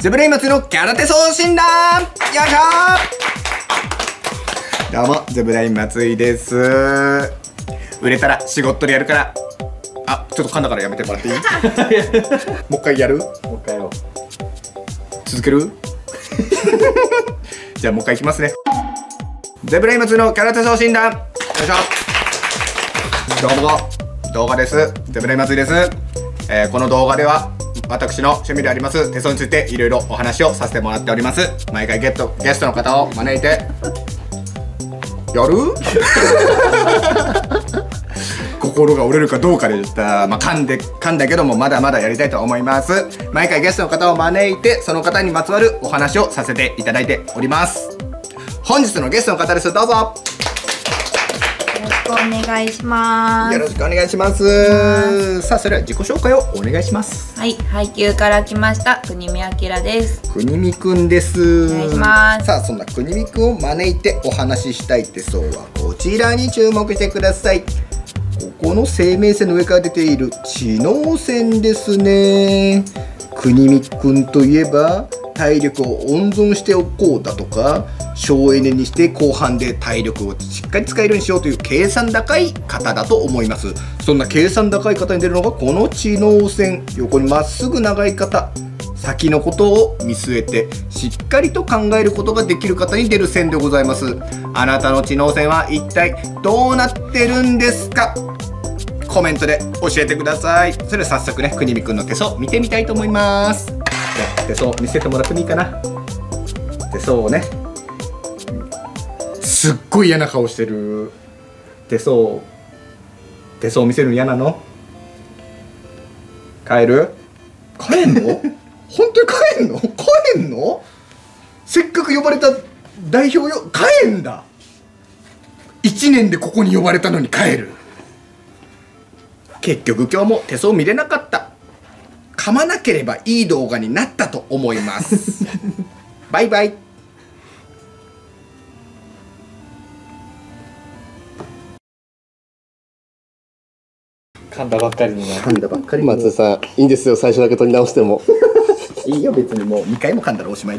ゼブレイ松井の空手総診断、よいしょー。どうも、ゼブレイ松井です。売れたら仕事でやるから。あ、ちょっと噛んだからやめてもらっていい？もう一回やる？もう一回やろう。続ける？じゃあもう一回いきますね。ゼブレイ松井の空手総診断、よいしょ。どうも動画です。ゼブレイ松井です。この動画では私の趣味であります手相についていろいろお話をさせてもらっております。毎回ゲストの方を招いてやる心が折れるかどうかでした。まあ、噛んだけどもまだまだやりたいと思います。毎回ゲストの方を招いてその方にまつわるお話をさせていただいております。本日のゲストの方です。どうぞ。よろしくお願いします。よろしくお願いします。さあ、それでは自己紹介をお願いします。はい、配給から来ました国見明です。国見くんです。お願いします。さあ、そんな国見くんを招いてお話ししたい手相はこちらに注目してください。ここの生命線の上から出ている知能線ですね。国見くんといえば体力を温存しておこうだとか、省エネにして後半で体力をしっかり使えるようにしようという計算高い方だと思います。そんな計算高い方に出るのがこの知能線。横にまっすぐ長い方、先のことを見据えてしっかりと考えることができる方に出る線でございます。あなたの知能線は一体どうなってるんですか？コメントで教えてください。それでは早速ね、国見くんの手相見てみたいと思います。手相見せてもらってもいいかな。手相をね、すっごい嫌な顔してる。手相見せるの嫌なの？帰る？帰んの？本当に帰んの？帰んの？せっかく呼ばれた代表よ、帰んだ。1年でここに呼ばれたのに帰る。結局今日も手相見れなかった。噛まなければいい動画になったと思います。バイバイ。噛んだばっかりにな。噛んだばっかり。松井さん、いいんですよ、最初だけ撮り直しても。いいよ、別にもう2回も噛んだらおしまいだ。